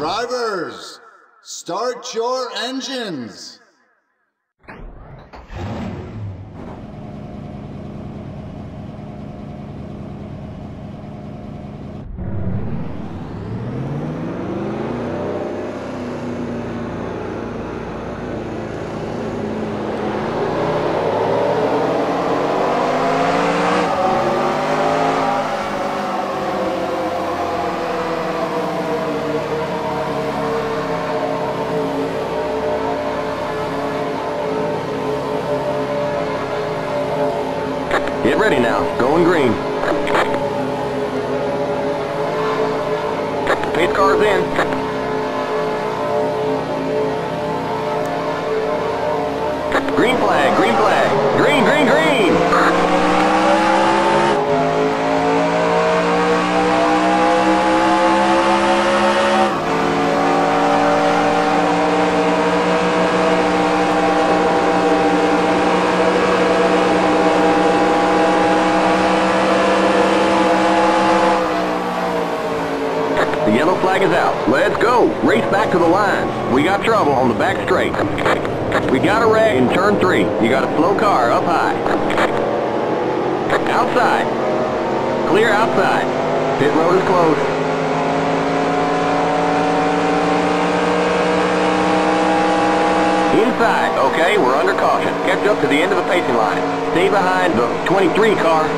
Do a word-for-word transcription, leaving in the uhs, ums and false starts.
Drivers, start your engines! Get ready now, going green. Paint cars in. Green flag, green flag, green, green, green. The yellow flag is out. Let's go. Race back to the line. We got trouble on the back straight. We got a wreck in turn three. You got a slow car up high. Outside. Clear outside. Pit road is closed. Inside. Okay, we're under caution. Kept up to the end of the pacing line. Stay behind the twenty-three car.